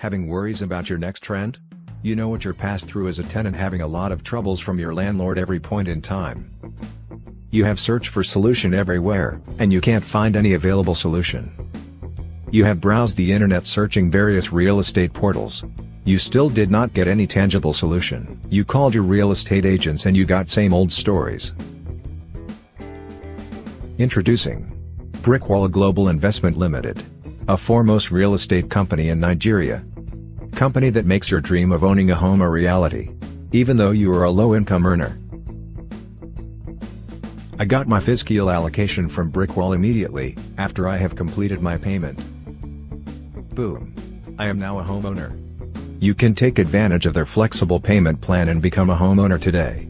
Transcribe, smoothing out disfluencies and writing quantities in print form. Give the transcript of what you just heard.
Having worries about your next rent? You know what you're passed through as a tenant, having a lot of troubles from your landlord every point in time. You have searched for solution everywhere, and you can't find any available solution. You have browsed the internet searching various real estate portals. You still did not get any tangible solution. You called your real estate agents and you got same old stories. Introducing Brickwall Global Investment Limited, a foremost real estate company in Nigeria. Company that makes your dream of owning a home a reality, even though you are a low-income earner. I got my physical allocation from Brickwall immediately after I have completed my payment. Boom! I am now a homeowner. You can take advantage of their flexible payment plan and become a homeowner today.